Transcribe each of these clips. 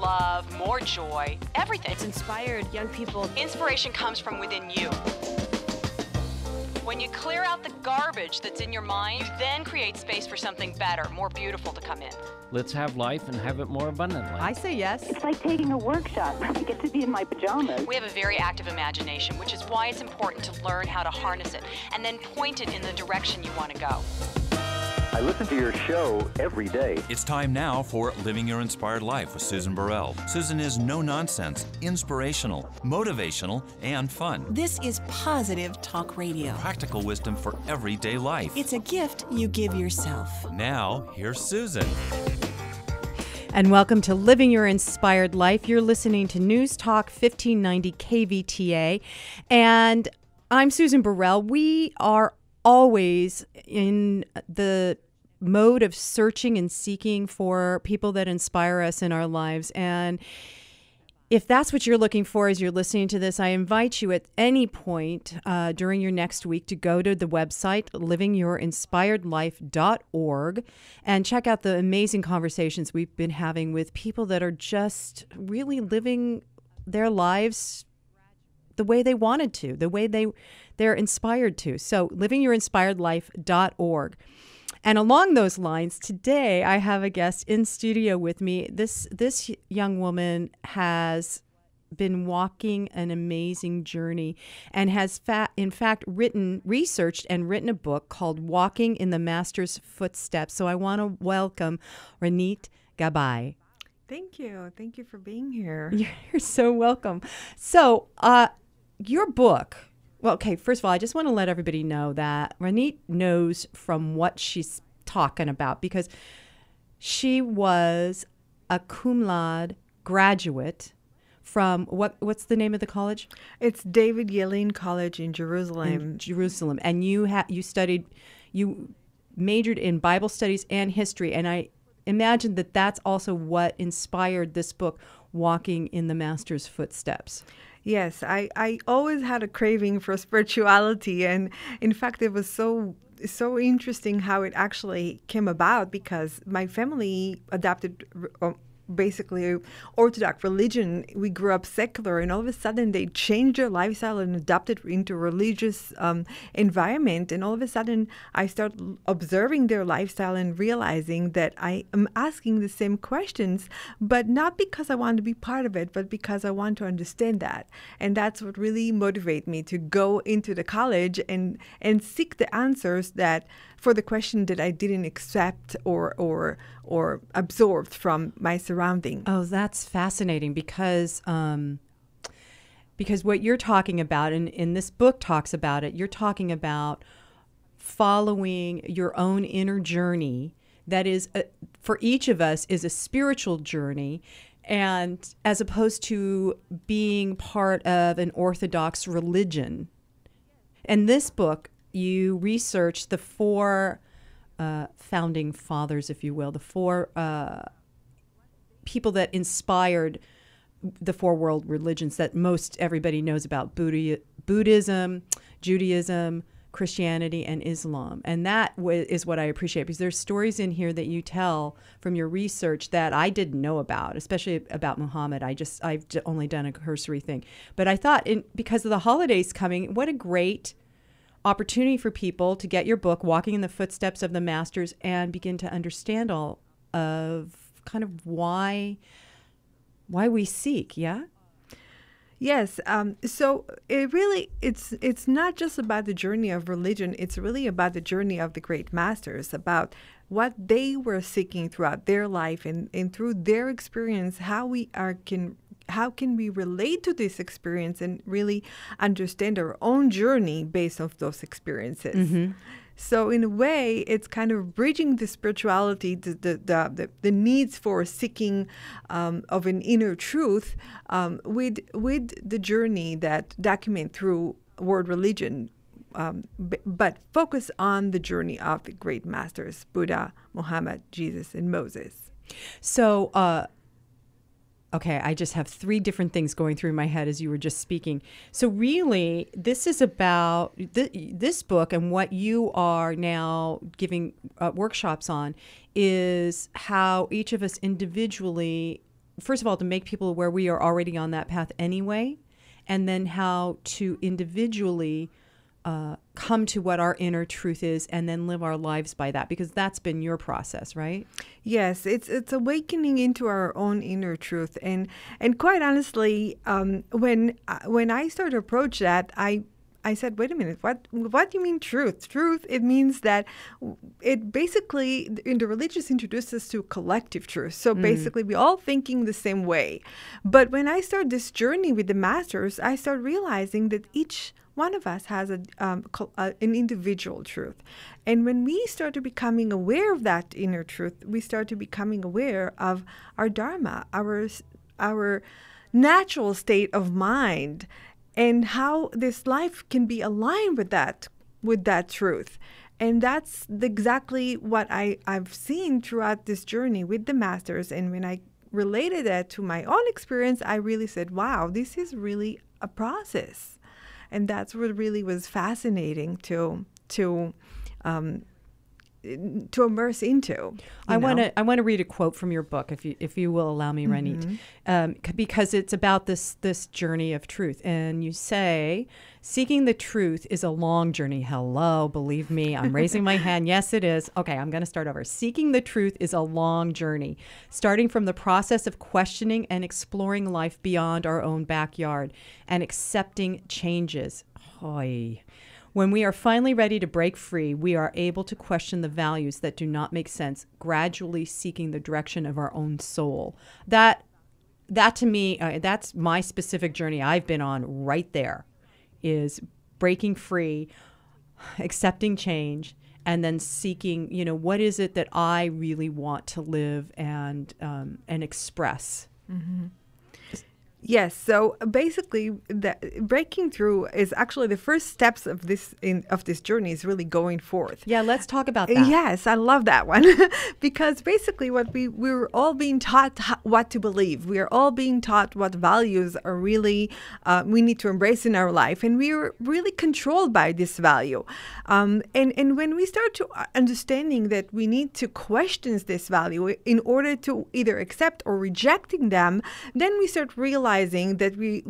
love, more joy, everything. It's inspired young people. Inspiration comes from within you. When you clear out the garbage that's in your mind, you then create space for something better, more beautiful to come in. Let's have life and have it more abundantly. I say yes. It's like taking a workshop. I get to be in my pajamas. We have a very active imagination, which is why it's important to learn how to harness it and then point it in the direction you want to go. I listen to your show every day. It's time now for Living Your Inspired Life with Susan Burrell. Susan is no-nonsense, inspirational, motivational, and fun. This is Positive Talk Radio. Practical wisdom for everyday life. It's a gift you give yourself. Now, here's Susan. And welcome to Living Your Inspired Life. You're listening to News Talk 1590 KVTA. And I'm Susan Burrell. We are always in the mode of searching and seeking for people that inspire us in our lives. And if that's what you're looking for as you're listening to this, I invite you at any point during your next week to go to the website livingyourinspiredlife.org and check out the amazing conversations we've been having with people that are just really living their lives the way they wanted to, the way they're inspired to. So livingyourinspiredlife.org. And along those lines, today I have a guest in studio with me. This young woman has been walking an amazing journey and has researched and written a book called Walking in the Master's Footsteps. So I want to welcome Ronit Gabay. Thank you. Thank you for being here. You're so welcome. So, your book, well, okay, first of all, I just want to let everybody know that Ronit knows from what she's talking about, because she was a cum laude graduate from, what's the name of the college? It's David Yellin College in Jerusalem. In Jerusalem. And you majored in Bible studies and history, and I imagine that that's also what inspired this book, Walking in the Master's Footsteps. Yes, I always had a craving for spirituality, and in fact, it was so interesting how it actually came about, because my family adopted basically Orthodox religion. We grew up secular, and all of a sudden they changed their lifestyle and adopted into religious environment, and all of a sudden I start observing their lifestyle and realizing that I am asking the same questions, but not because I want to be part of it, but because I want to understand that. And that's what really motivated me to go into the college and seek the answers that for the question that I didn't accept or absorbed from my surrounding. Oh, that's fascinating, because what you're talking about, and in this book talks about it, you're talking about following your own inner journey that is, for each of us, is a spiritual journey, and as opposed to being part of an Orthodox religion. And this book, you researched the four founding fathers, if you will, the four people that inspired the four world religions that most everybody knows about: Buddhism, Judaism, Christianity, and Islam. And that is what I appreciate, because there's stories in here that you tell from your research that I didn't know about, especially about Muhammad. I've only done a cursory thing, but I thought, because of the holidays coming, what a great opportunity for people to get your book, Walking in the Footsteps of the Masters, and begin to understand all of kind of why we seek. Yeah. Yes. So it really, it's not just about the journey of religion. It's really about the journey of the great masters, about what they were seeking throughout their life, and through their experience, how can we relate to this experience and really understand our own journey based off those experiences. Mm-hmm. So in a way, it's kind of bridging the spirituality, the needs for seeking of an inner truth with the journey that document through world religion, but focus on the journey of the great masters, Buddha, Muhammad, Jesus, and Moses. So, okay, I just have three different things going through my head as you were just speaking. So really, this is about this book, and what you are now giving workshops on is how each of us individually first of all, to make people aware we are already on that path anyway, and then how to individually come to what our inner truth is and then live our lives by that, because that's been your process, right? Yes, it's awakening into our own inner truth. And quite honestly, when I started to approach that, I said, wait a minute, what do you mean truth? Truth, it means that it basically, in the religious, introduces us to collective truth. So basically, we're all thinking the same way. But when I started this journey with the masters, I started realizing that each one of us has an individual truth. And when we start to becoming aware of that inner truth, we start to becoming aware of our dharma, our natural state of mind, and how this life can be aligned with that truth. And that's exactly what I've seen throughout this journey with the masters. And when I related that to my own experience, I really said, wow, this is really a process. And that's what really was fascinating to immerse into. I want to read a quote from your book, if you will allow me, Ronit, because it's about this journey of truth. And you say, seeking the truth is a long journey. Hello, believe me, I'm raising my hand. Yes, it is. Okay, I'm going to start over. Seeking the truth is a long journey, starting from the process of questioning and exploring life beyond our own backyard and accepting changes. Hoi. When we are finally ready to break free, we are able to question the values that do not make sense, gradually seeking the direction of our own soul. That to me, that's my specific journey I've been on right there, is breaking free, accepting change, and then seeking, you know, what is it that I really want to live and express. Mm-hmm. Yes, so basically, breaking through is actually the first steps of this journey, is really going forth. Yeah, let's talk about that. Yes, I love that one. Because basically what we're all being taught what to believe. We are all being taught what values are really we need to embrace in our life, and we're really controlled by this value. And when we start to understanding that we need to question this value in order to either accept or rejecting them, then we start realizing that we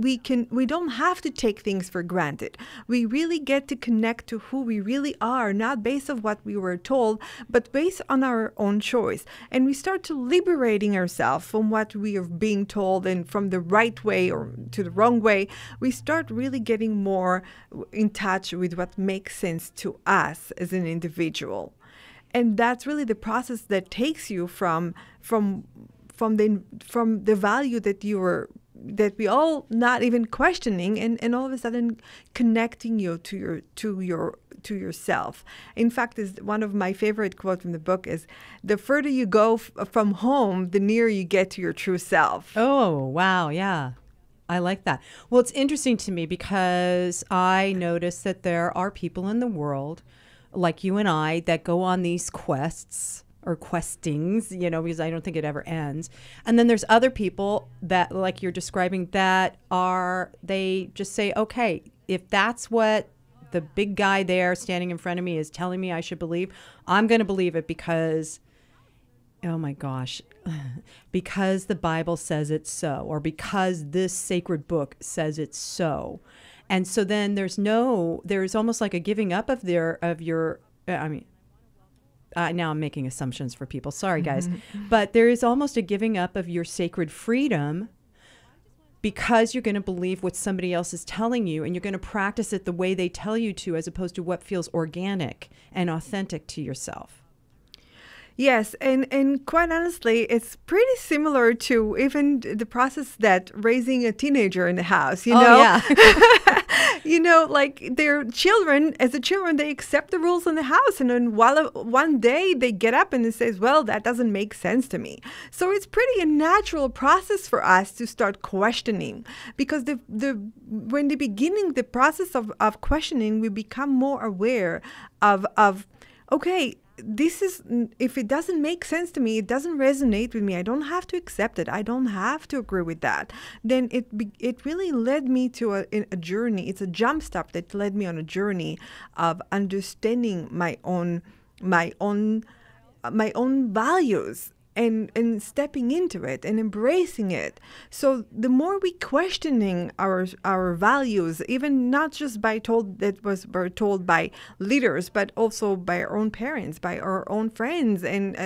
don't have to take things for granted. We really get to connect to who we really are, not based on what we were told, but based on our own choice. And we start to liberating ourselves from what we are being told, and from the right way or to the wrong way, we start really getting more in touch with what makes sense to us as an individual. And that's really the process that takes you from the value that we all not even questioning, and all of a sudden connecting you to yourself. In fact, is one of my favorite quotes from the book is, the further you go from home, the nearer you get to your true self. Oh, wow. Yeah. I like that. Well, it's interesting to me because I notice that there are people in the world like you and I that go on these quests or questings, you know, because I don't think it ever ends. And then there's other people that, like you're describing, that are, they just say, okay, if that's what the big guy there standing in front of me is telling me I should believe, I'm going to believe it because, oh my gosh, because the Bible says it's so, or because this sacred book says it's so. And so then there's almost like a giving up now I'm making assumptions for people. Sorry, guys. But there is almost a giving up of your sacred freedom because you're going to believe what somebody else is telling you, and you're going to practice it the way they tell you to, as opposed to what feels organic and authentic to yourself. Yes, and quite honestly, it's pretty similar to even the process that raising a teenager in the house, you know? Yeah. You know, like their children, as the children, they accept the rules in the house. And then one day they get up and it says, well, that doesn't make sense to me. So it's pretty a natural process for us to start questioning, because when the beginning, the process of questioning, we become more aware of okay, this is, if it doesn't make sense to me, it doesn't resonate with me, I don't have to accept it, I don't have to agree with that, then it really led me to a journey. It's a jump stop that led me on a journey of understanding my own values and stepping into it and embracing it. So the more we questioning our values, even not just by told that was we're told by leaders, but also by our own parents, by our own friends, and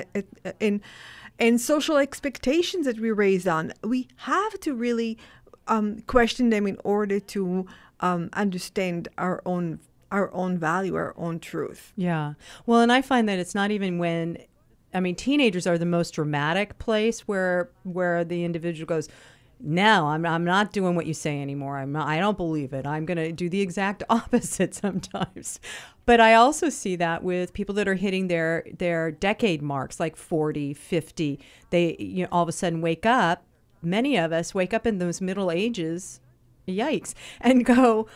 social expectations that we raise on, we have to really question them in order to understand our own value, our own truth. Yeah. Well, and I find that it's not even when, I mean, teenagers are the most dramatic place where the individual goes, no, I'm not doing what you say anymore. I don't believe it. I'm going to do the exact opposite sometimes. But I also see that with people that are hitting their decade marks, like 40, 50, they all of a sudden wake up. Many of us wake up in those middle ages, yikes, and go,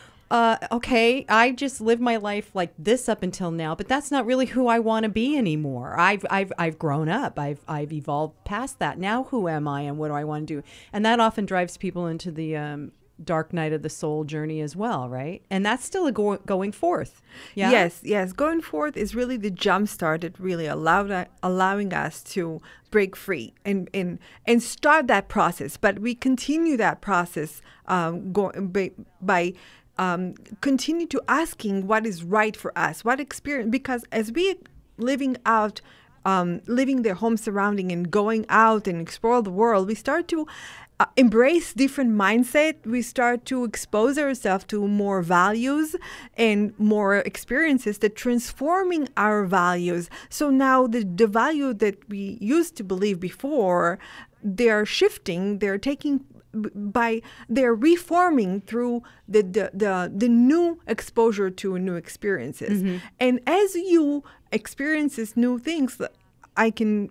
okay, I just lived my life like this up until now, but that's not really who I want to be anymore. I've grown up. I've evolved past that. Now who am I and what do I want to do? And that often drives people into the dark night of the soul journey as well, right? And that's still a going forth. Yeah? Yes. Going forth is really the jumpstart that really allowing us to break free and start that process. But we continue that process by continue to asking what is right for us, what experience, because as we living out, living their home surrounding and going out and explore the world, we start to embrace different mindset. We start to expose ourselves to more values and more experiences that transforming our values. So now the value that we used to believe before, they're shifting, they're taking by they're reforming through the new exposure to new experiences. Mm-hmm. And as you experiences new things, I can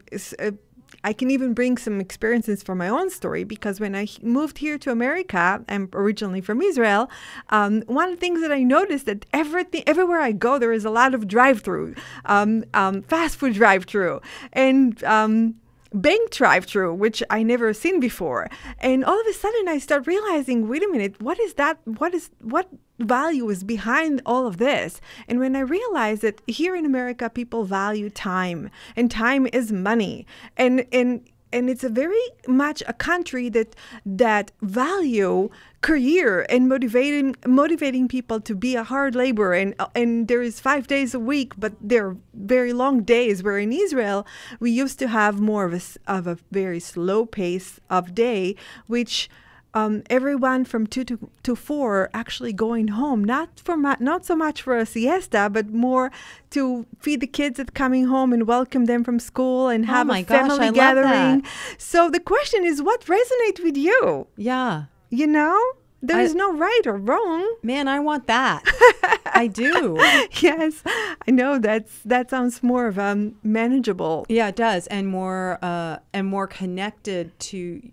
even bring some experiences from my own story, because when I moved here to America, I'm originally from Israel, one of the things that I noticed that everywhere I go, there is a lot of drive-through, fast food drive-through, and bank drive-through, which I never seen before. And all of a sudden I start realizing, wait a minute, what is that? What value is behind all of this? And when I realized that here in America, people value time, and time is money. And it's a very much a country that value career and motivating people to be a hard laborer, and there is 5 days a week, but they're very long days. Where in Israel, we used to have more of a very slow pace of day, which everyone from 2 to 4 actually going home, not so much for a siesta, but more to feed the kids that coming home and welcome them from school and have a family gathering. So the question is, what resonates with you? Yeah. You know, there is no right or wrong. Man, I want that. I do. Yes. I know that sounds more of manageable. Yeah, it does. And more connected to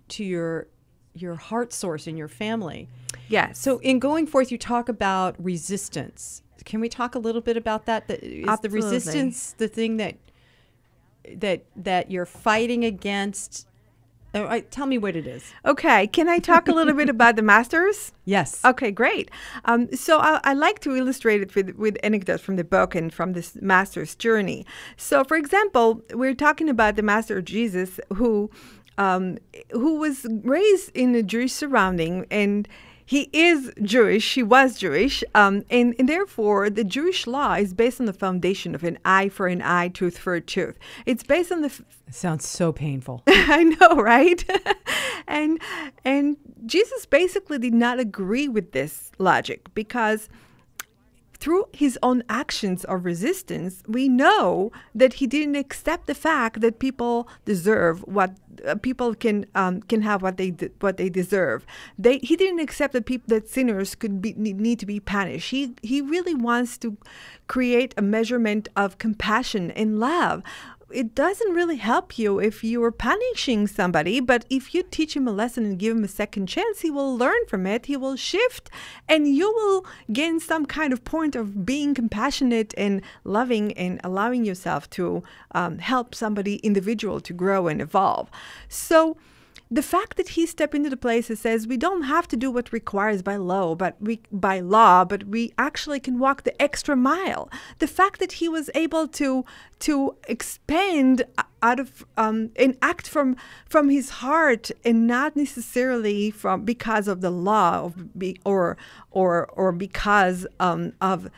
your heart source in your family. Yeah. So in going forth, you talk about resistance. Can we talk a little bit about that? Is the resistance the thing that you're fighting against? Tell me what it is. Okay. Can I talk a little bit about the masters? Yes. Okay, great. So I like to illustrate it with anecdotes from the book and from this master's journey. So, for example, we're talking about the master Jesus, who was raised in a Jewish surrounding, and he was Jewish, and therefore the Jewish law is based on the foundation of an eye for an eye, tooth for a tooth. It's based on it sounds so painful. I know, right? and Jesus basically did not agree with this logic, because through his own actions of resistance, we know that he didn't accept the fact that people deserve what people can have what they deserve. He didn't accept that sinners need to be punished. He really wants to create a measurement of compassion and love. It doesn't really help you if you are punishing somebody, but if you teach him a lesson and give him a second chance, he will learn from it, he will shift, and you will gain some kind of point of being compassionate and loving and allowing yourself to help somebody individual to grow and evolve. So the fact that he stepped into the place that says we don't have to do what requires by law, but we actually can walk the extra mile. The fact that he was able to expand out of and act from his heart and not necessarily because of the law or because of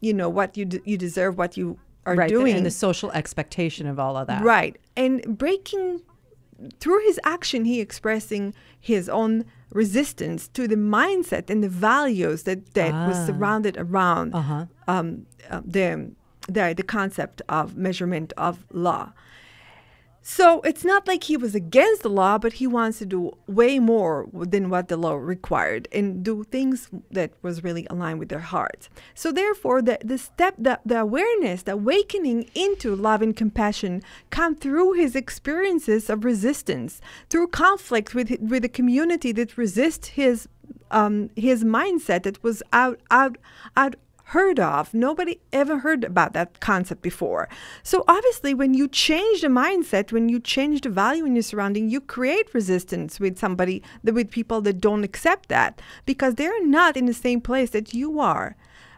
you know what you deserve, what you are doing, and the social expectation of all of that. Right, and breaking. Through his action, he expressing his own resistance to the mindset and the values that was surrounded around the concept of measurement of law. So it's not like he was against the law, but he wants to do way more than what the law required and do things that was really aligned with their hearts. So therefore, the awareness, the awakening into love and compassion come through his experiences of resistance, through conflict with a community that resists his mindset that was out heard of. Nobody ever heard about that concept before. So obviously, when you change the mindset, when you change the value in your surrounding, you create resistance with somebody, with people that don't accept that because they're not in the same place that you are.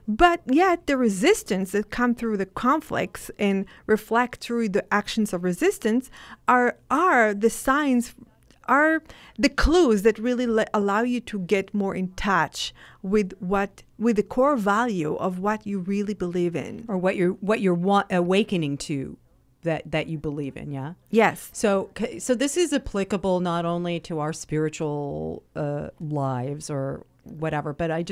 But yet the resistance that come through the conflicts and reflect through the actions of resistance are the signs, are the clues that really allow you to get more in touch with the core value of what you really believe in, or what you're awakening to, that you believe in. Yeah. Yes. So this is applicable not only to our spiritual lives or whatever, but I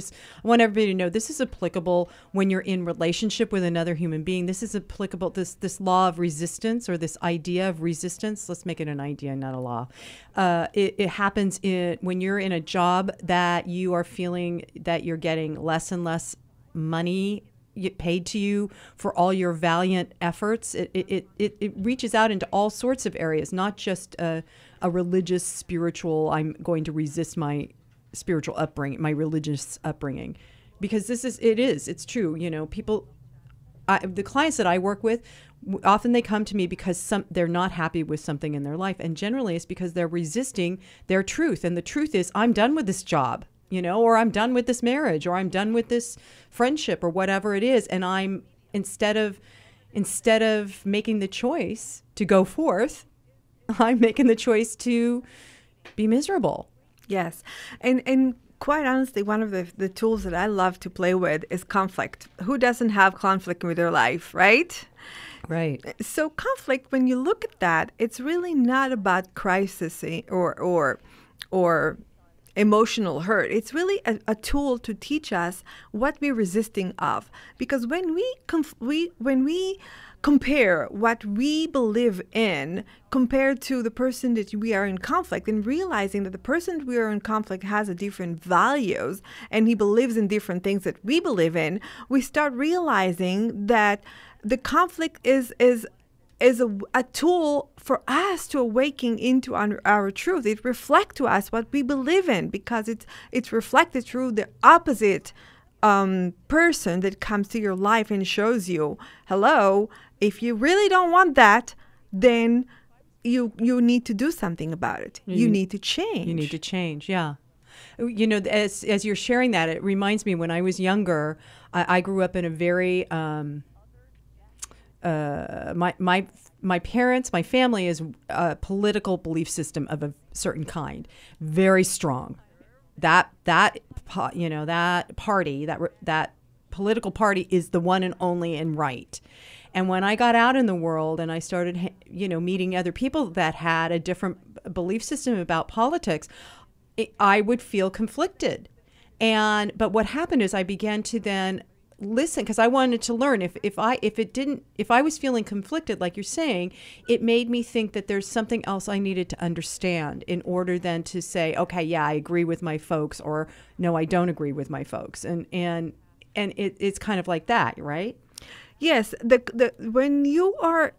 want everybody to know this is applicable when you're in relationship with another human being. This is applicable, this law of resistance, or this idea of resistance. Let's make it an idea, not a law. It happens when you're in a job that you are feeling that you're getting less and less money paid to you for all your valiant efforts. It reaches out into all sorts of areas, not just a religious, spiritual, I'm going to resist my spiritual upbringing, my religious upbringing, because it's true. You know, the clients that I work with, often they come to me because they're not happy with something in their life. And generally it's because they're resisting their truth. And the truth is, I'm done with this job, you know, or I'm done with this marriage, or I'm done with this friendship, or whatever it is. And I'm, instead of making the choice to go forth, I'm making the choice to be miserable. Yes. And quite honestly, one of the tools that I love to play with is conflict. Who doesn't have conflict with their life, right? Right. So conflict, when you look at that, it's really not about crisis or emotional hurt. It's really a tool to teach us what we're resisting of. Because when we compare what we believe in compared to the person that we are in conflict, and realizing that the person we are in conflict has a different values and he believes in different things that we believe in, we start realizing that the conflict is a tool for us to awaken into our truth. It reflects to us what we believe in, because it's reflected through the opposite person that comes to your life and shows you, hello, if you really don't want that, then you need to do something about it. You need to change. You need to change. Yeah. You know, as you're sharing that, it reminds me when I was younger, I grew up in a very my parents, my family is a political belief system of a certain kind, very strong. That political party is the one and only and right. And when I got out in the world and I started, you know, meeting other people that had a different belief system about politics, I would feel conflicted. But what happened is I began to then listen, because I wanted to learn. If I was feeling conflicted, like you're saying, it made me think that there's something else I needed to understand in order then to say, okay, yeah, I agree with my folks, or no, I don't agree with my folks, and it's kind of like that, right? Yes. When you are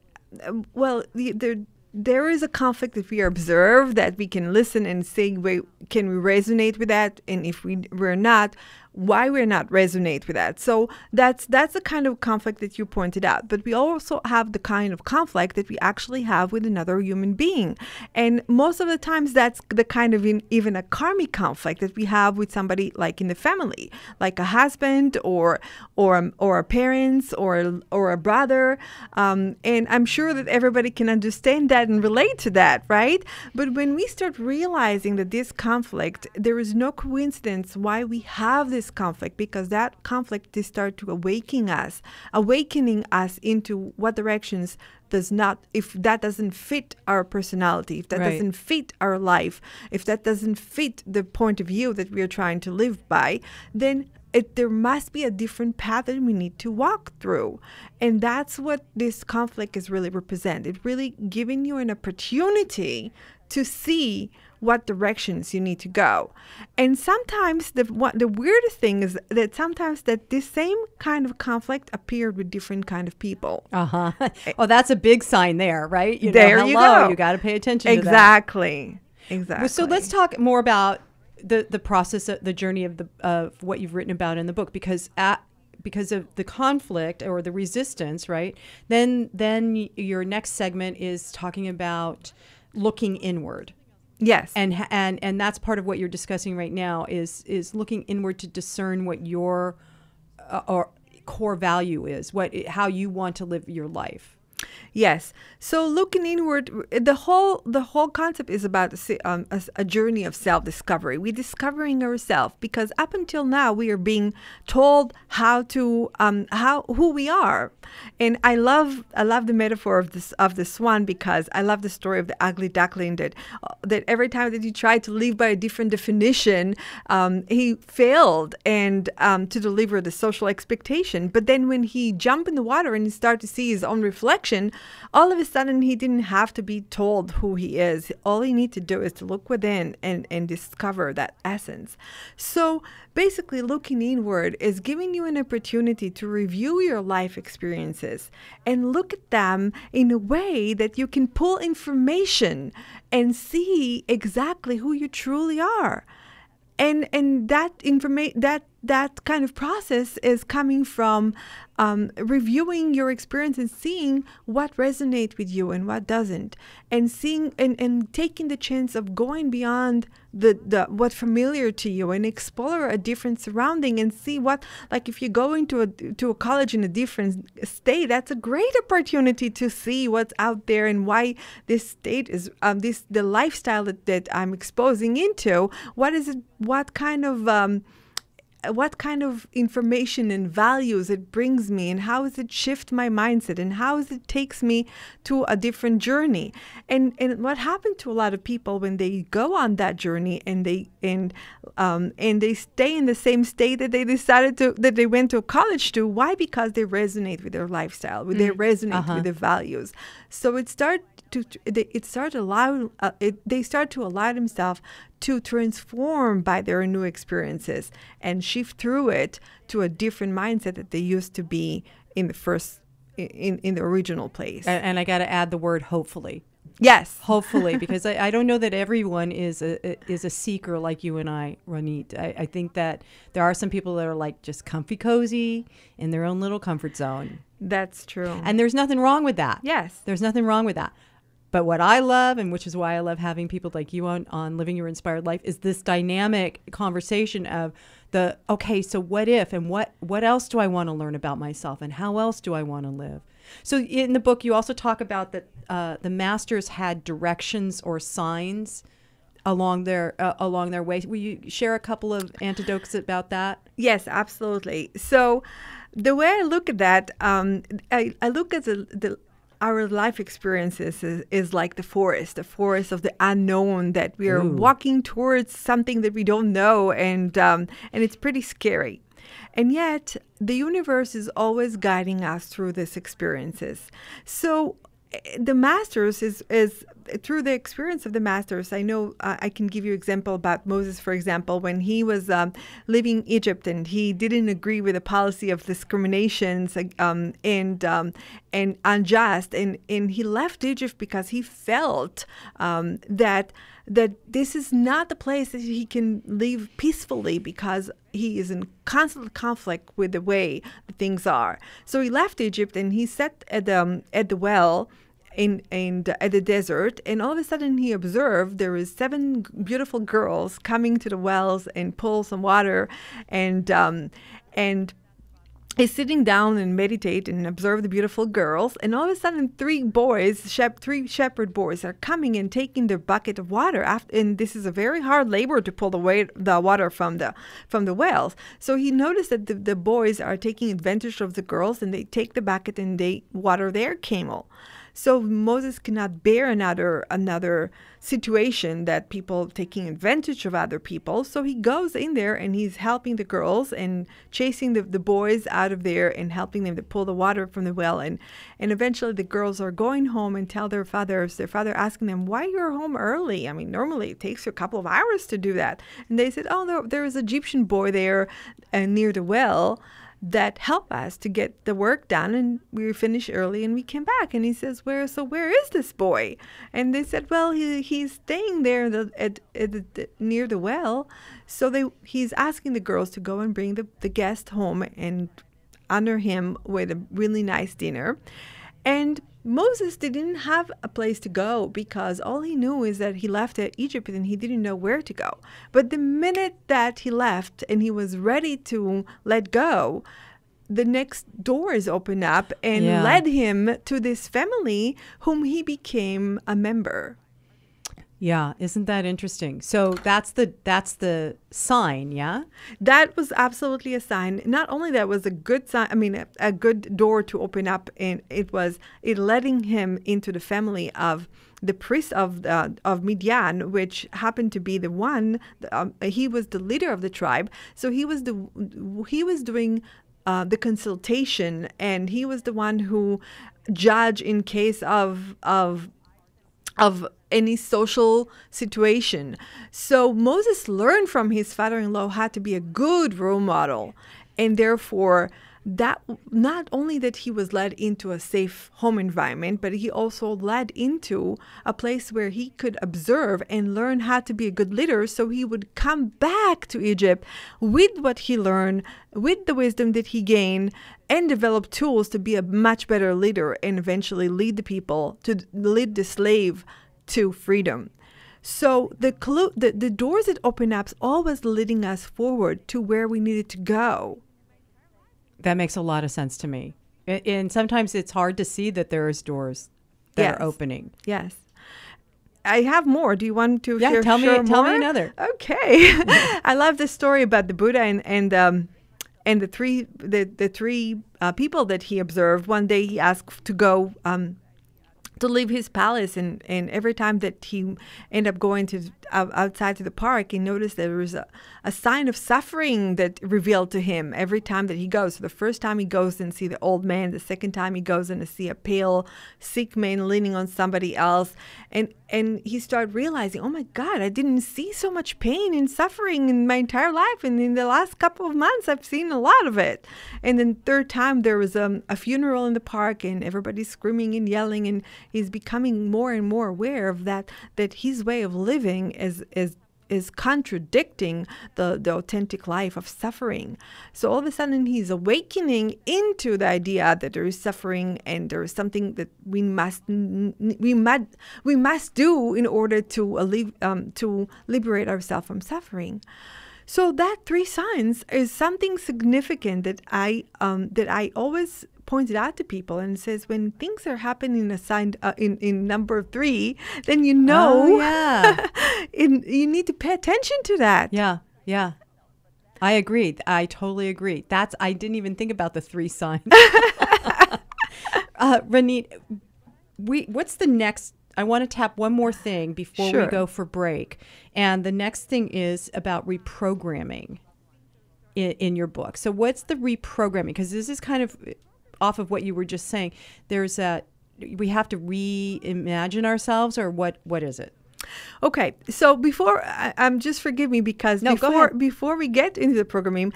there is a conflict that we observe, that we can listen and say, wait, can we resonate with that? And if we're not, why we're not resonate with that. So that's the kind of conflict that you pointed out. But we also have the kind of conflict that we actually have with another human being. And most of the times that's the kind of even a karmic conflict that we have with somebody like in the family, like a husband or parents or a brother. And I'm sure that everybody can understand that and relate to that, right? But when we start realizing that this conflict, there is no coincidence why we have this conflict, because that conflict is start to awakening us into what directions does not, if that doesn't fit our personality, if that right. doesn't fit our life, if that doesn't fit the point of view that we are trying to live by, then there must be a different path that we need to walk through. And that's what this conflict is really represented, really giving you an opportunity to see what directions you need to go. And sometimes the weirdest thing is that sometimes that this same kind of conflict appeared with different kind of people. Uh-huh. Well, that's a big sign there, right? You there know, hello, you go. You got to pay attention exactly. to that. Exactly. So let's talk more about the process, the journey of what you've written about in the book, because of the conflict or the resistance, right? Then your next segment is talking about looking inward. Yes. And that's part of what you're discussing right now is looking inward to discern what your or core value is, how you want to live your life. Yes. So looking inward, the whole concept is about a journey of self-discovery. We're discovering ourselves, because up until now we are being told who we are. And I love the metaphor of the swan, because I love the story of the ugly duckling that every time that he tried to live by a different definition, he failed and to deliver the social expectation. But then when he jumped in the water and he started to see his own reflection, all of a sudden he didn't have to be told who he is. All he needed to do is to look within and discover that essence. So basically looking inward is giving you an opportunity to review your life experiences and look at them in a way that you can pull information and see exactly who you truly are. And that information, that kind of process is coming from reviewing your experience and seeing what resonates with you and what doesn't, and seeing and taking the chance of going beyond the what's familiar to you and explore a different surrounding and see what, like if you go into a college in a different state, that's a great opportunity to see what's out there and why this state is the lifestyle that I'm exposing into. What is it? What kind of information and values it brings me, and how does it shift my mindset, and how does it takes me to a different journey? And what happened to a lot of people when they go on that journey and they stay in the same state that they went to college to? Why? Because they resonate with their lifestyle, they resonate with their values. So they start to allow themselves to transform by their new experiences and shift through it to a different mindset that they used to be in the original place. And I got to add the word hopefully. Yes, hopefully, because I don't know that everyone is a seeker like you and I, Ronit. I think that there are some people that are like just comfy cozy in their own little comfort zone. That's true. And there's nothing wrong with that. Yes, there's nothing wrong with that. But what I love, and which is why I love having people like you on Living Your Inspired Life, is this dynamic conversation of the, okay, so what if, and what else do I want to learn about myself, and how else do I want to live? So in the book, you also talk about that the masters had directions or signs along their way. Will you share a couple of anecdotes about that? Yes, absolutely. So the way I look at that, I look at our life experiences is like the forest of the unknown, that we are walking towards something that we don't know, and it's pretty scary. And yet, the universe is always guiding us through these experiences. So the masters is through the experience of the masters, I know I can give you example about Moses, for example, when he was living in Egypt and he didn't agree with the policy of discriminations and unjust, and he left Egypt because he felt that this is not the place that he can live peacefully because he is in constant conflict with the way things are. So he left Egypt and he sat at the well in at the desert, and all of a sudden he observed there is 7 beautiful girls coming to the wells and pull some water, and he's sitting down and meditate and observe the beautiful girls, and all of a sudden 3 shepherd boys are coming and taking their bucket of water. And this is a very hard labor to pull the water from the wells. So he noticed that the boys are taking advantage of the girls, and they take the bucket and they water their camel. So Moses cannot bear another situation that people taking advantage of other people. So he goes in there and he's helping the girls and chasing the boys out of there and helping them to pull the water from the well. And eventually the girls are going home and tell their fathers, their father asking them, why you're home early? I mean, normally it takes you a couple of hours to do that. And they said, oh, no, there is an Egyptian boy there near the well that helped us to get the work done, and we were finished early and we came back. And he says, where is this boy? And they said, well, he's staying there near the well. So he's asking the girls to go and bring the guest home and honor him with a really nice dinner. And Moses didn't have a place to go because all he knew is that he left Egypt and he didn't know where to go. But the minute that he left and he was ready to let go, the next doors opened up and led him to this family whom he became a member. Yeah, isn't that interesting? So that's the sign, yeah? That was absolutely a sign. Not only that was a good sign, I mean a good door to open up, and it letting him into the family of the priest of Midian, which happened to be the one he was the leader of the tribe. So he was doing the consultation, and he was the one who judged in case of any social situation. So Moses learned from his father-in-law how to be a good role model, and therefore that not only that he was led into a safe home environment, but he also led into a place where he could observe and learn how to be a good leader, so he would come back to Egypt with what he learned, with the wisdom that he gained, and develop tools to be a much better leader and eventually lead the people, to lead the slave to freedom. So the doors that open up always leading us forward to where we needed to go. That makes a lot of sense to me. And sometimes it's hard to see that there is doors that are opening. Yes. I have more. Do you want to share more? Yeah, tell me another. Okay. I love this story about the Buddha and the three people that he observed. One day he asked to go to leave his palace, and every time that he ended up going to outside to the park, he noticed there was a sign of suffering that revealed to him every time that he goes. So the first time he goes and see the old man, the second time he goes and see a pale sick man leaning on somebody else, and he started realizing, oh my God, I didn't see so much pain and suffering in my entire life, and in the last couple of months I've seen a lot of it. And then third time there was a funeral in the park, and everybody's screaming and yelling, and he's becoming more and more aware of that his way of living is contradicting the authentic life of suffering. So all of a sudden he's awakening into the idea that there is suffering and there is something that we must do in order to liberate ourselves from suffering. So that 3 signs is something significant that I always pointed out to people, and says when things are happening in a sign in number 3, then you know you need to pay attention to that. Yeah, I agree. I totally agree. I didn't even think about the 3 signs. Ronit, what's the next? I want to tap one more thing before we go for break, and the next thing is about reprogramming in your book. So what's the reprogramming? Because this is kind of off of what you were just saying. There's we have to reimagine ourselves, or what is it? Okay, so before just forgive me because before we get into the programming,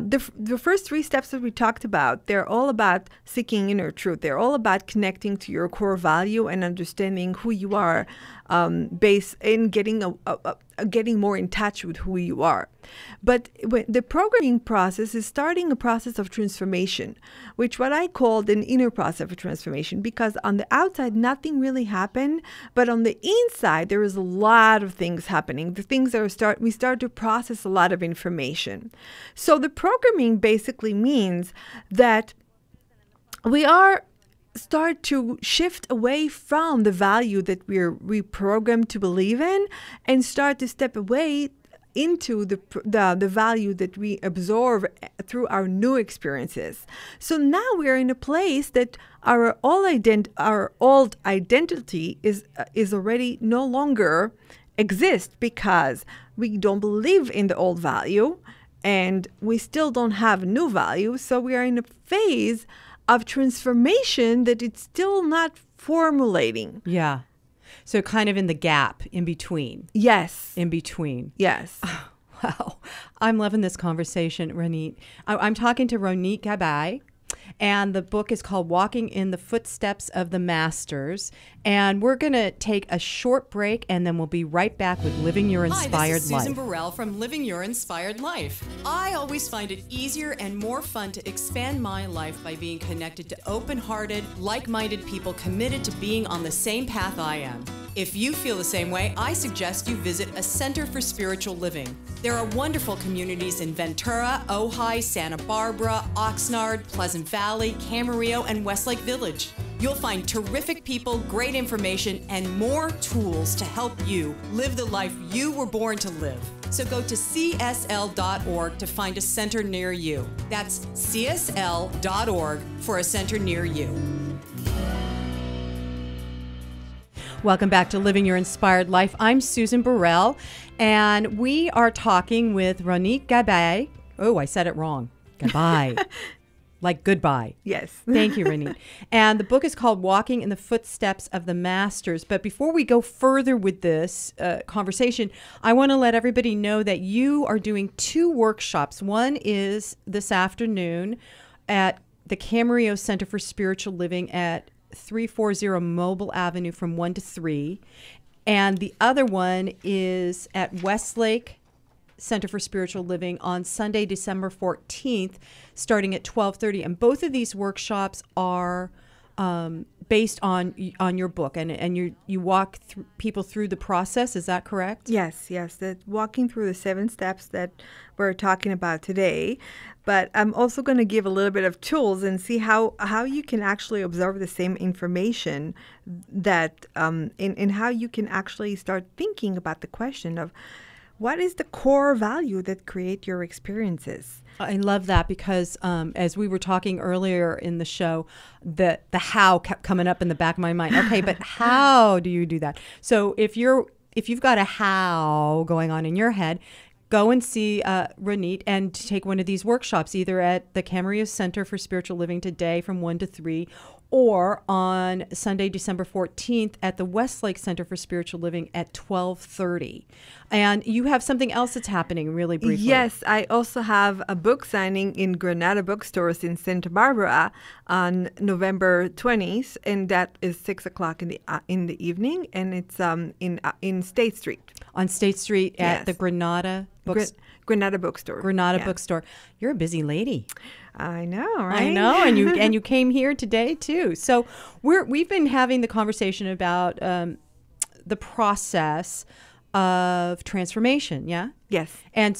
the first three steps that we talked about, they're all about seeking inner truth. They're all about connecting to your core value and understanding who you are, based in getting getting more in touch with who you are. But the programming process is starting a process of transformation, which what I called an inner process of transformation, because on the outside, nothing really happened. But on the inside, there is a lot of things happening. The things that are we start to process a lot of information. So the programming basically means that we start to shift away from the value that we're reprogrammed to believe in and start to step away into the value that we absorb through our new experiences. So now we're in a place that our old identity is already no longer exists, because we don't believe in the old value and we still don't have new value. So we are in a phase of transformation that it's still not formulating. Yeah. So kind of in the gap in between. Yes. In between. Yes. Oh, wow. I'm loving this conversation, Ronit. I'm talking to Ronit Gabay, and the book is called Walking in the Footsteps of the Masters. And we're going to take a short break, and then we'll be right back with Living Your Inspired Life. Hi, this is Susan Burrell from Living Your Inspired Life. I always find it easier and more fun to expand my life by being connected to open-hearted, like-minded people committed to being on the same path I am. If you feel the same way, I suggest you visit a Center for Spiritual Living. There are wonderful communities in Ventura, Ojai, Santa Barbara, Oxnard, Pleasant Valley, Camarillo, and Westlake Village. You'll find terrific people, great information, and more tools to help you live the life you were born to live. So go to csl.org to find a center near you. That's csl.org for a center near you. Welcome back to Living Your Inspired Life. I'm Susan Burrell, and we are talking with Ronit Gabay. Oh, I said it wrong. Gabay. Like goodbye. Yes. Thank you, Ronit. And the book is called Walking in the Footsteps of the Masters. But before we go further with this conversation, I want to let everybody know that you are doing two workshops. One is this afternoon at the Camarillo Center for Spiritual Living at 340 Mobile Avenue from 1 to 3. And the other one is at Westlake Center for Spiritual Living on Sunday, December 14th, starting at 12:30. And both of these workshops are based on your book, and you walk people through the process. Is that correct? Yes, yes. That walking through the 7 steps that we're talking about today. But I'm also going to give a little bit of tools and see how you can actually observe the same information that in how you can actually start thinking about the question of what is the core value that create your experiences. I love that, because as we were talking earlier in the show, the how kept coming up in the back of my mind. Okay, but how do you do that? So if you've got a how going on in your head, go and see Ronit and take one of these workshops, either at the Camarillo Center for Spiritual Living today from 1 to 3, or on Sunday, December 14th at the Westlake Center for Spiritual Living at 12:30. And you have something else that's happening really briefly. Yes, I also have a book signing in Granada Bookstore in Santa Barbara on November 20th, and that is 6 o'clock in the evening, and it's in State Street. On State Street at the Granada Bookstore. Granada Bookstore. Granada Bookstore. You're a busy lady. I know, right? I know, and you came here today too. So we've been having the conversation about the process of transformation, yeah? Yes. And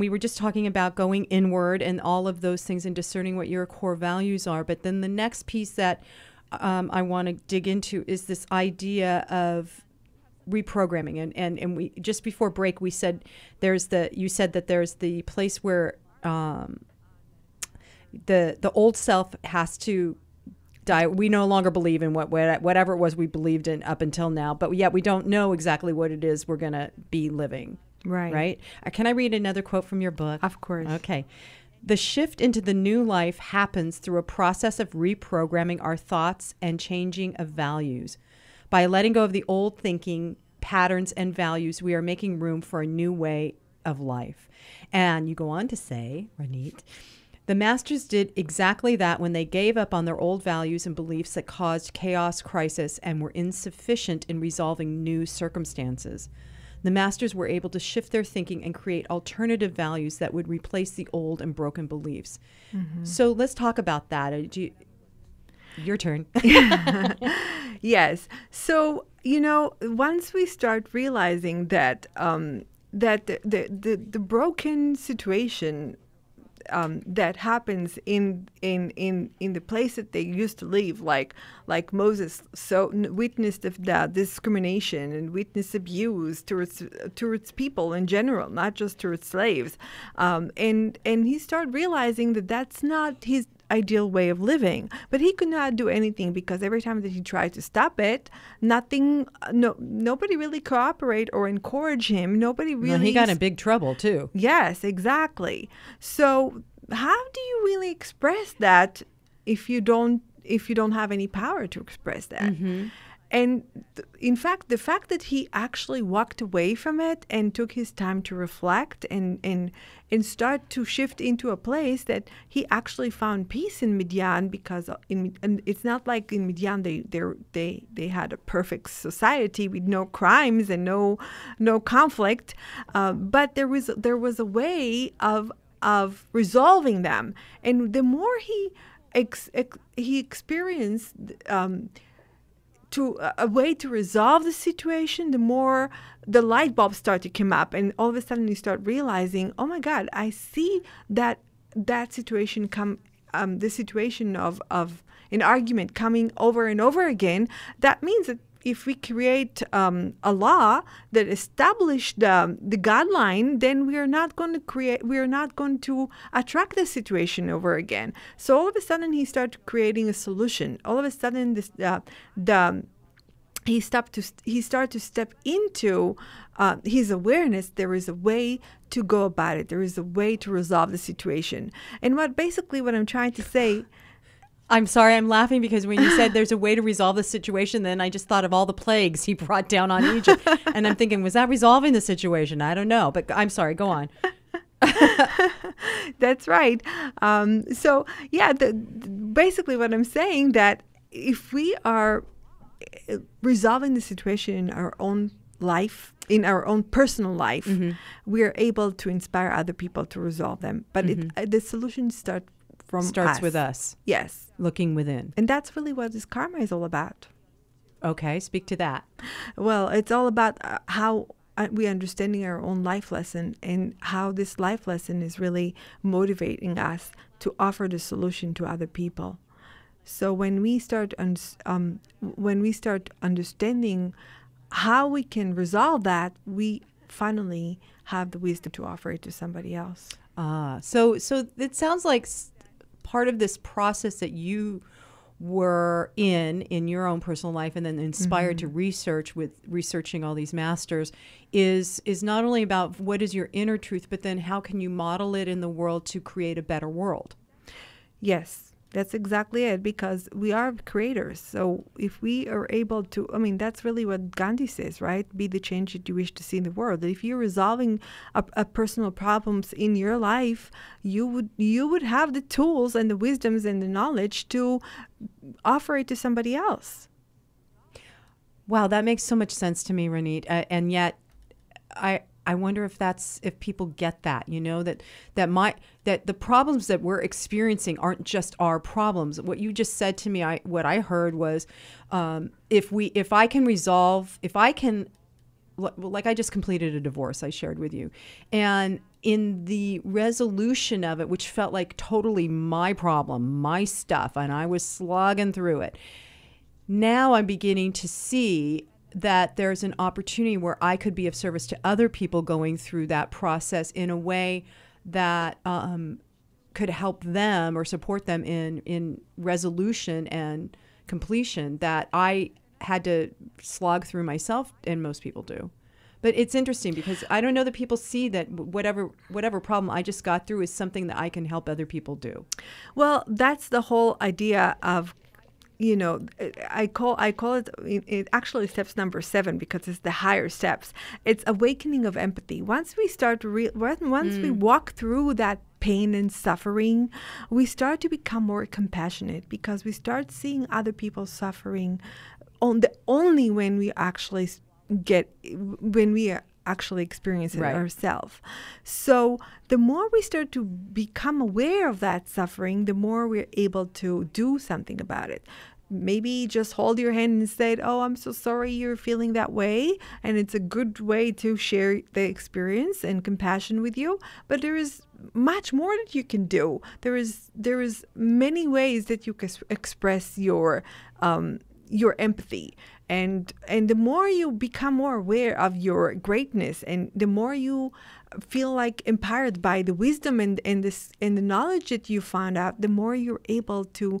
we were just talking about going inward and all of those things and discerning what your core values are. But then the next piece that I want to dig into is this idea of reprogramming, and we just before break we said you said that there's the place where the old self has to die. We no longer believe in whatever it was we believed in up until now, but yet we don't know exactly what it is we're going to be living. Right. Can I read another quote from your book? Of course. Okay. The shift into the new life happens through a process of reprogramming our thoughts and changing of values. By letting go of the old thinking, patterns, and values, we are making room for a new way of life. And you go on to say, Ronit, the masters did exactly that when they gave up on their old values and beliefs that caused chaos, crisis, and were insufficient in resolving new circumstances. The masters were able to shift their thinking and create alternative values that would replace the old and broken beliefs. Mm-hmm. So let's talk about that. Your turn. Yes. So, you know, once we start realizing that the broken situation that happens in the place that they used to live, like Moses witnessed the discrimination and witnessed abuse towards people in general, not just towards slaves, and he started realizing that that's not his ideal way of living, but he could not do anything because every time that he tried to stop it, nobody really cooperated or encouraged him. Nobody really. Well, he got in big trouble too. Yes, exactly. So how do you really express that if you don't have any power to express that? Mm-hmm. And in fact, the fact that he actually walked away from it and took his time to reflect and start to shift into a place that he actually found peace in Midian, because and it's not like in Midian they had a perfect society with no crimes and no conflict, but there was a way of resolving them. And the more he experienced a way to resolve the situation, the more the light bulbs start to come up, and all of a sudden you start realizing, oh my God, I see that situation the situation of an argument coming over and over again. That means that if we create a law that established the guideline, then we are not going to attract the situation over again. So all of a sudden, he started creating a solution. All of a sudden, he started to step into his awareness. There is a way to go about it. There is a way to resolve the situation. And basically what I'm trying to say. I'm sorry, I'm laughing because when you said there's a way to resolve the situation, then I just thought of all the plagues he brought down on Egypt. And I'm thinking, was that resolving the situation? I don't know. But I'm sorry, go on. That's right. So, yeah, basically what I'm saying that if we are resolving the situation in our own life, in our own personal life, mm-hmm. we are able to inspire other people to resolve them. But mm-hmm. The solution starts with us. Yes. Looking within. And that's really what this karma is all about. Okay. Speak to that. Well, it's all about how we understanding our own life lesson and how this life lesson is really motivating us to offer the solution to other people. So when we start understanding how we can resolve that, we finally have the wisdom to offer it to somebody else. So it sounds like part of this process that you were in your own personal life and then inspired mm-hmm. to research with researching all these masters is not only about what is your inner truth, but then how can you model it in the world to create a better world? Yes, that's exactly it, because we are creators. So if we are able to, I mean, that's really what Gandhi says, right? Be the change that you wish to see in the world. If you're resolving a personal problems in your life, you would have the tools and the wisdoms and the knowledge to offer it to somebody else. Wow, that makes so much sense to me, Ronit. And yet, I wonder if people get that, you know, that the problems that we're experiencing aren't just our problems. What you just said to me, what I heard was, if I can, like I just completed a divorce I shared with you, and in the resolution of it, which felt like totally my problem, my stuff, and I was slogging through it. Now I'm beginning to see that there's an opportunity where I could be of service to other people going through that process in a way that could help them or support them in resolution and completion that I had to slog through myself, and most people do. But it's interesting because I don't know that people see that whatever problem I just got through is something that I can help other people do. Well, that's the whole idea of, you know, I call it actually steps number 7, because it's the higher steps. It's awakening of empathy. Once we start, once we walk through that pain and suffering, we start to become more compassionate, because we start seeing other people suffering only when we actually experience it ourselves. So the more we start to become aware of that suffering, the more we're able to do something about it. Maybe just hold your hand and say, "Oh, I'm so sorry you're feeling that way," and it's a good way to share the experience and compassion with you. But there is much more that you can do. There is many ways that you can express your empathy. And the more you become more aware of your greatness, and the more you feel like empowered by the wisdom and the knowledge that you found out, the more you're able to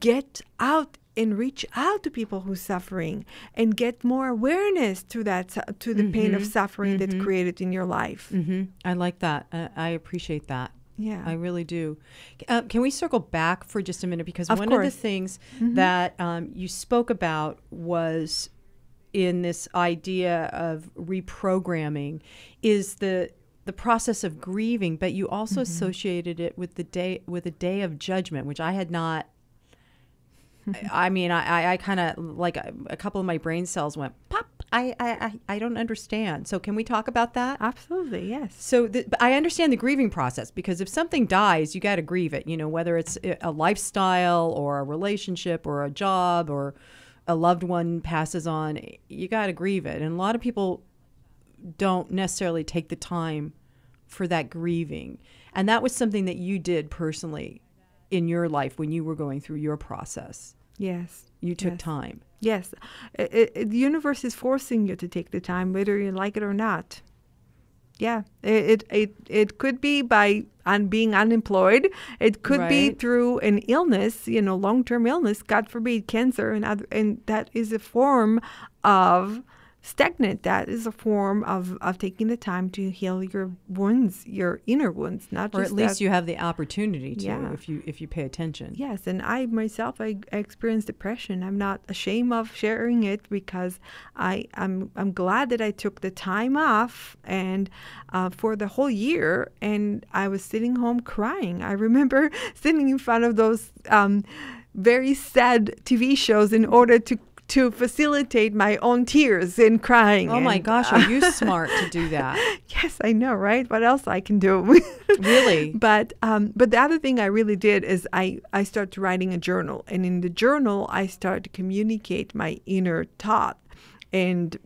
get out and reach out to people who are suffering and get more awareness to that, to the pain of suffering that's created in your life. I like that. I appreciate that. Yeah, I really do. Can we circle back for just a minute? Because one of the things that you spoke about was in this idea of reprogramming is the process of grieving, but you also associated it with a day of judgment, which I had not. I mean, I kind of like a couple of my brain cells went pop. I don't understand. So can we talk about that? Absolutely, yes. So but I understand the grieving process, because if something dies, you got to grieve it. You know, whether it's a lifestyle or a relationship or a job or a loved one passes on, you got to grieve it. And a lot of people don't necessarily take the time for that grieving. And that was something that you did personally in your life when you were going through your process. Yes. You took time. Yes. The universe is forcing you to take the time, whether you like it or not. Yeah. It could be by being unemployed. It could be through an illness, you know, long-term illness, God forbid, cancer. And that is a form of stagnant. That is a form of taking the time to heal your wounds, your inner wounds, not just, or at least you have the opportunity to, if you pay attention. Yes, and I myself, I experienced depression. I'm not ashamed of sharing it, because I'm glad that I took the time off, and for the whole year, and I was sitting home crying. I remember sitting in front of those very sad TV shows in order to facilitate my own tears and crying. Oh my gosh, are you smart to do that? Yes, I know, right? What else I can do? Really? But the other thing I really did is I started writing a journal. And in the journal, I started to communicate my inner thought. And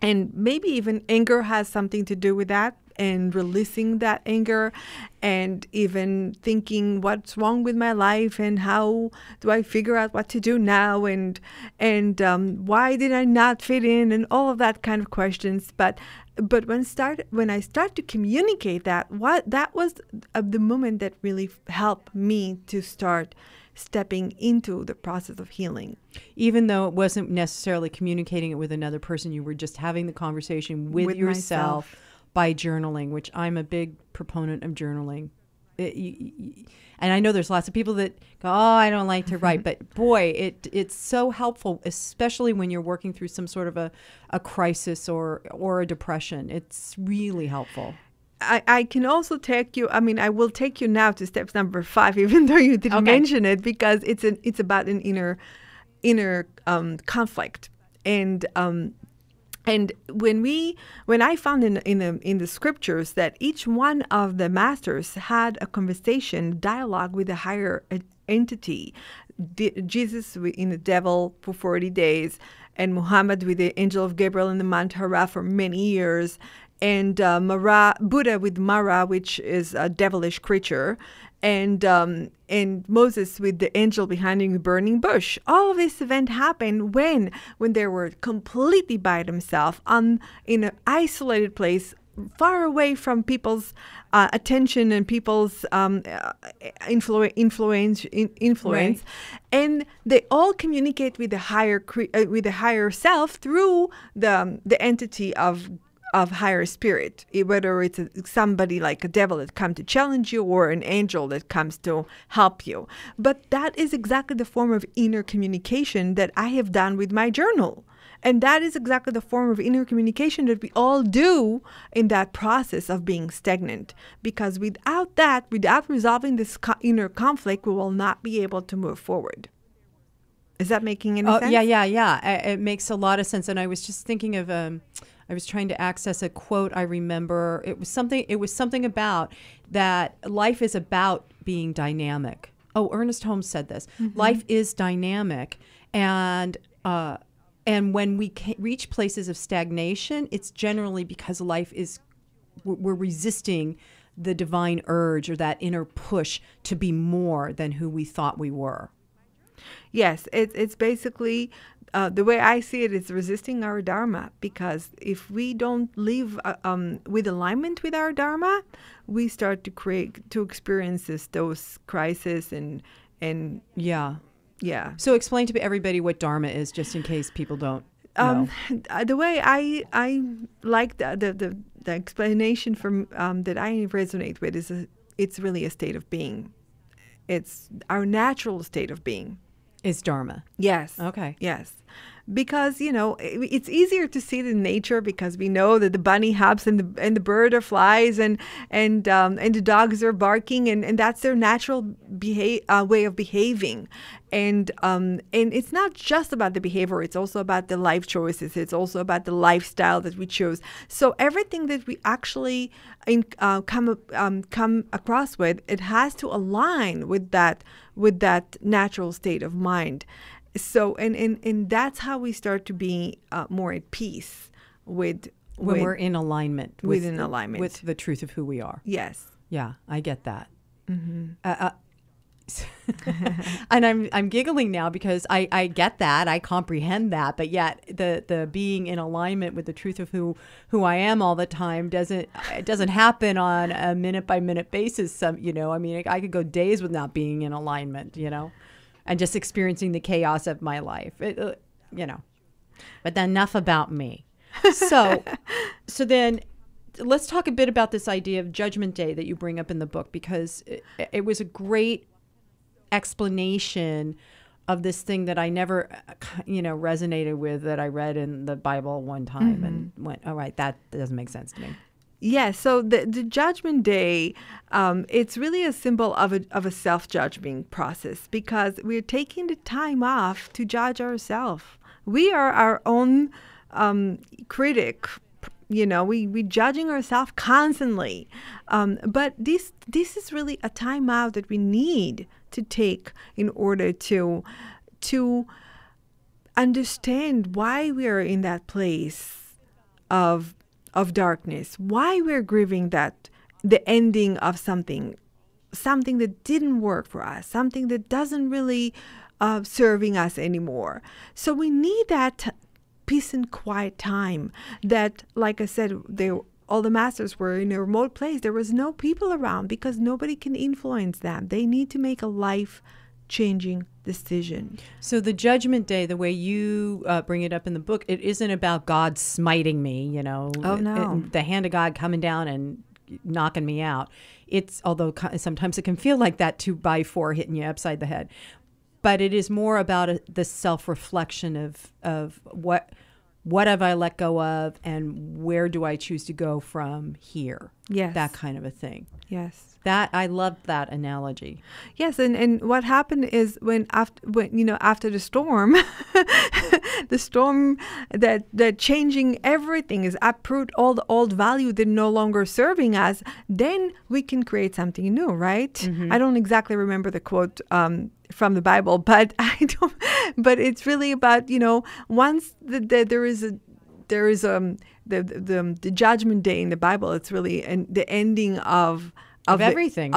maybe even anger has something to do with that, and releasing that anger, and even thinking what's wrong with my life and how do I figure out what to do now, and why did I not fit in, and all of that kind of questions. But when I start to communicate that, that was the moment that really helped me to start stepping into the process of healing. Even though it wasn't necessarily communicating it with another person, you were just having the conversation with yourself. By journaling, which I'm a big proponent of journaling. And I know there's lots of people that go, "Oh, I don't like to write," but boy, it's so helpful, especially when you're working through some sort of a crisis or a depression. It's really helpful. I can also take you, I mean, I will take you now to steps number 5, even though you didn't mention it, because it's about an inner conflict. And when I found in the scriptures that each one of the masters had a conversation, dialogue with a higher entity, Jesus in the devil for 40 days, and Muhammad with the angel of Gabriel in the Mount Hara for many years, and Buddha with Mara, which is a devilish creature, and Moses with the angel behind the burning bush. All of this event happened when they were completely by themselves in an isolated place far away from people's attention and people's influence, right. And they all communicate with the higher self through the entity of higher spirit, whether it's somebody like a devil that comes to challenge you or an angel that comes to help you. But that is exactly the form of inner communication that I have done with my journal. And that is exactly the form of inner communication that we all do in that process of being stagnant. Because without that, without resolving this inner conflict, we will not be able to move forward. Is that making any sense? Yeah. It makes a lot of sense. And I was just thinking of... I was trying to access a quote I remember. It was something about that life is about being dynamic. Oh, Ernest Holmes said this. Mm-hmm. Life is dynamic, and when we reach places of stagnation, it's generally because life is we're resisting the divine urge or that inner push to be more than who we thought we were. Yes, it's basically the way I see it is resisting our dharma, because if we don't live with alignment with our dharma, we start to experience those crises and yeah. So explain to everybody what dharma is, just in case people don't know. The way I like the explanation from that I resonate with is it's really a state of being. It's our natural state of being. Is dharma. Yes. Okay. Yes. Because, you know, it's easier to see it in nature, because we know that the bunny hops and the bird are flies and the dogs are barking, and that's their natural way of behaving. And it's not just about the behavior. It's also about the life choices. It's also about the lifestyle that we choose. So everything that we actually come across with, it has to align with that natural state of mind. So and that's how we start to be more at peace when we're in alignment with the truth of who we are. Yes. Yeah, I get that. Mm-hmm. And I'm giggling now because I get that, I comprehend that, but yet the being in alignment with the truth of who I am all the time doesn't happen on a minute by minute basis. I could go days with not being in alignment, and just experiencing the chaos of my life, But enough about me. So then let's talk a bit about this idea of Judgment Day that you bring up in the book, because it was a great explanation of this thing that I never, resonated with, that I read in the Bible one time. Mm-hmm. And went, all right, that doesn't make sense to me. Yeah, so the Judgment Day, it's really a symbol of a self-judging process, because we're taking the time off to judge ourselves. We are our own critic. We're judging ourselves constantly. But this is really a time out that we need to take in order to understand why we are in that place of darkness, why we're grieving the ending of something that didn't work for us, something that doesn't really serving us anymore. So we need that peace and quiet time that, like I said, all the masters were in a remote place. There was no people around because nobody can influence them. They need to make a life-changing decision. So the Judgment Day, the way you bring it up in the book, it isn't about God smiting me, Oh, no. The hand of God coming down and knocking me out. It's, although sometimes it can feel like that 2x4 hitting you upside the head. But it is more about the self-reflection of what have I let go of, and where do I choose to go from here? Yes. That kind of a thing. Yes. That, I loved that analogy. Yes, and what happened is after the storm, the storm that changing everything is uproot all the old value that no longer serving us, then we can create something new, right? Mm-hmm. I don't exactly remember the quote from the Bible, but it's really about, once there is the Judgment Day in the Bible, it's really the ending of everything,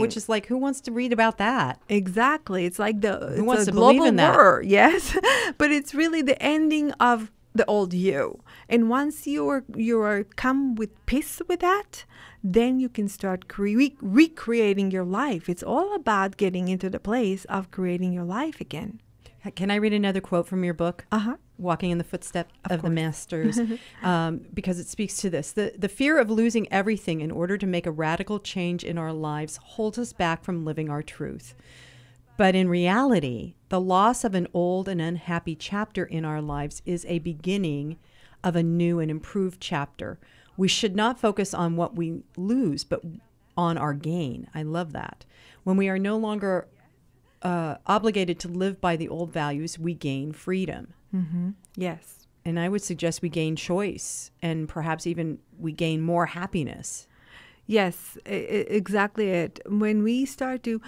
which is like, who wants to read about that? Exactly. It's like who wants to believe in that? War, yes. But it's really the ending of the old you. And once you are come with peace with that, then you can start recreating your life. It's all about getting into the place of creating your life again. Can I read another quote from your book? Walking in the Footsteps of the Masters, because it speaks to this. The fear of losing everything in order to make a radical change in our lives holds us back from living our truth. But in reality, the loss of an old and unhappy chapter in our lives is a beginning of a new and improved chapter. We should not focus on what we lose, but on our gain. I love that. When we are no longer obligated to live by the old values, we gain freedom. Yes. And I would suggest we gain choice, and perhaps even we gain more happiness. Yes, exactly it. When we start to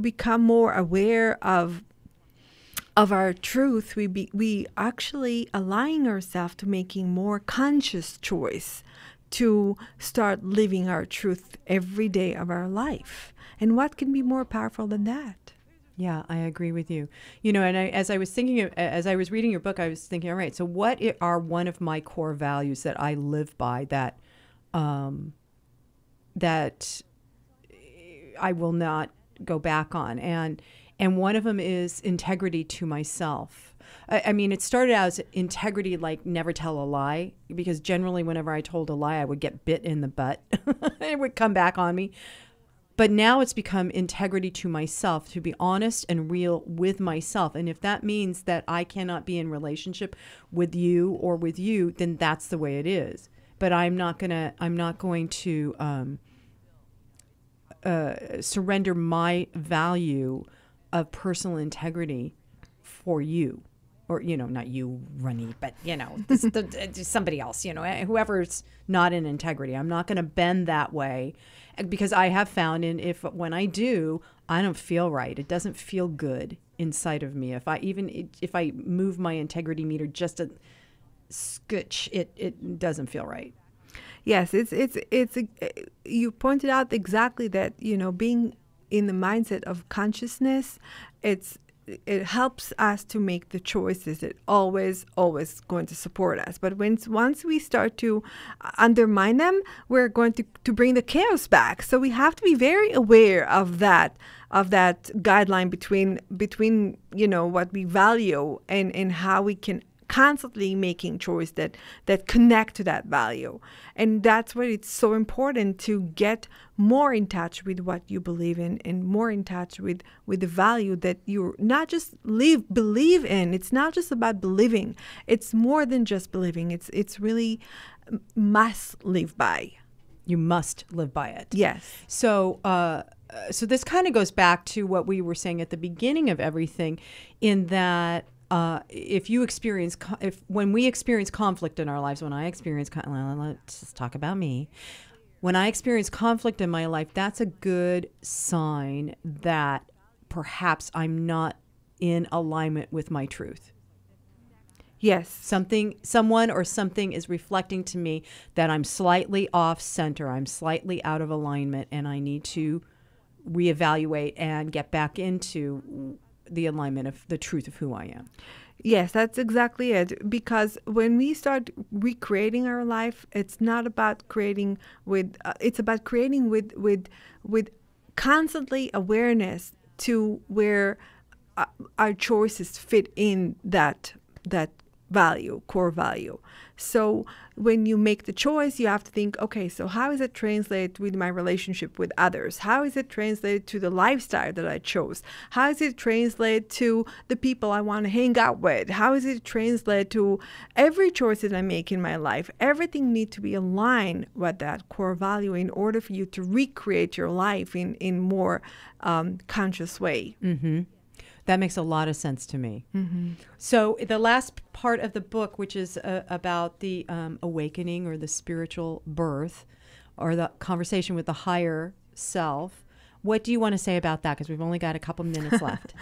become more aware of our truth, we actually align ourselves to making more conscious choice to start living our truth every day of our life. And what can be more powerful than that? Yeah, I agree with you. You know, and as I was reading your book, I was thinking, all right, so what are one of my core values that I live by that that I will not go back on? And one of them is integrity to myself. I mean, it started out as integrity, like never tell a lie, because generally whenever I told a lie, I would get bit in the butt. It would come back on me. But now it's become integrity to myself, to be honest and real with myself. And if that means that I cannot be in relationship with you or with you, then that's the way it is. But I'm not going to surrender my value of personal integrity for you. Or, you know, not you, Ronit, but, you know, somebody else, you know, whoever's not in integrity. I'm not going to bend that way, because I have found when I do, I don't feel right. It doesn't feel good inside of me. If I move my integrity meter just a scotch, it doesn't feel right. Yes, you pointed out exactly that, you know, being in the mindset of consciousness, it helps us to make the choices that always going to support us. But once we start to undermine them, we're going to bring the chaos back. So we have to be very aware of that guideline between you know, what we value and how we can constantly making choices that connect to that value. And that's why it's so important to get more in touch with what you believe in, and more in touch with the value that you not just believe in. It's not just about believing. It's more than just believing. It's really must live by. You must live by it. Yes. So this kind of goes back to what we were saying at the beginning of everything, in that when we experience conflict in our lives, let's just talk about me. When I experience conflict in my life, that's a good sign that perhaps I'm not in alignment with my truth. Yes. Someone or something is reflecting to me that I'm slightly off center. I'm slightly out of alignment, and I need to reevaluate and get back into the alignment of the truth of who I am. Yes, that's exactly it. Because when we start recreating our life, it's not about creating with, it's about creating with constantly awareness to where our choices fit in that value, core value. So when you make the choice, you have to think, okay, so how is it translated with my relationship with others? How is it translated to the lifestyle that I chose? How is it translated to the people I want to hang out with? How is it translated to every choice that I make in my life? Everything needs to be aligned with that core value in order for you to recreate your life in more conscious way. Mm-hmm. That makes a lot of sense to me. Mm-hmm. So the last part of the book, which is about the awakening or the spiritual birth or the conversation with the higher self, what do you want to say about that? Because we've only got a couple minutes left.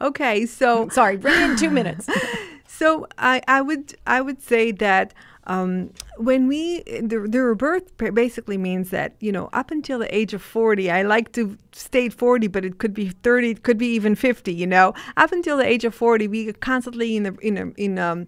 Okay, so... Sorry, bring in 2 minutes. So I would say that when the rebirth basically means that, you know, up until the age of 40, I like to state 40, but it could be 30, it could be even 50, you know, up until the age of 40, we are constantly in a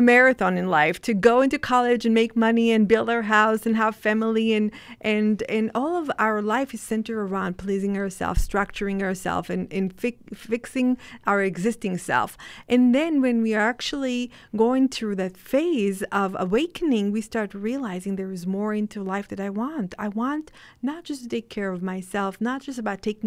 marathon in life to go into college and make money and build our house and have family, and all of our life is centered around pleasing ourselves, structuring ourselves, and fixing our existing self. And then when we are actually going through that phase of awakening, we start realizing there is more into life that I want. I want not just to take care of myself, not just about taking.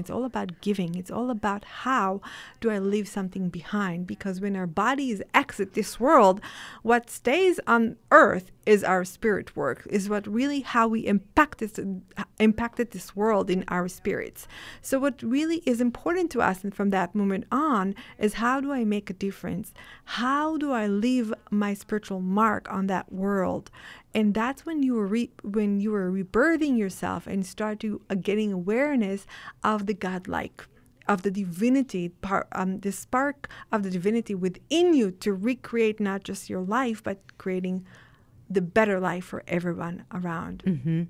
It's all about giving. It's all about how do I leave something behind? Because when our bodies exit this world, what stays on earth is our spirit work, is what really how we impacted this world in our spirits. So what really is important to us, and from that moment on, is how do I make a difference? How do I leave my spiritual mark on that world? And that's when you are rebirthing yourself and start to getting awareness of the godlike, of the divinity, the spark of the divinity within you to recreate not just your life, but creating the better life for everyone around. Mm-hmm.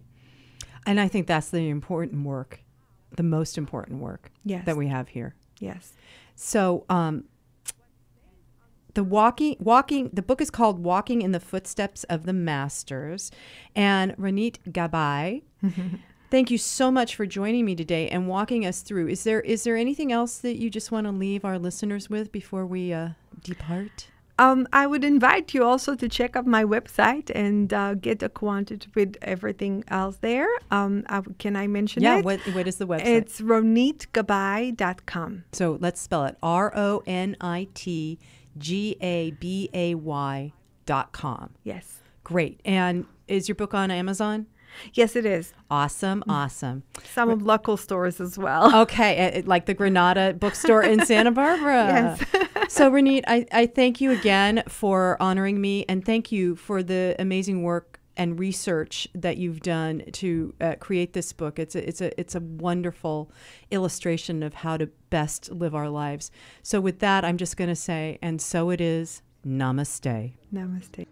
And I think that's the important work, the most important work that we have here. Yes. So the the book is called Walking in the Footsteps of the Masters, and Ronit Gabay, thank you so much for joining me today and walking us through. Is there anything else that you just want to leave our listeners with before we depart? I would invite you also to check out my website and get acquainted with everything else there. Can I mention it? Yeah, what is the website? It's ronitgabay.com. So let's spell it, RONITGABAY.com. Yes. Great. And is your book on Amazon? Yes, it is. Awesome, awesome. Some of local stores as well. Okay, like the Granada Bookstore in Santa Barbara. Yes. So, Ronit, I thank you again for honoring me, and thank you for the amazing work and research that you've done to create this book. It's a wonderful illustration of how to best live our lives. So with that, I'm just going to say, and so it is, namaste. Namaste.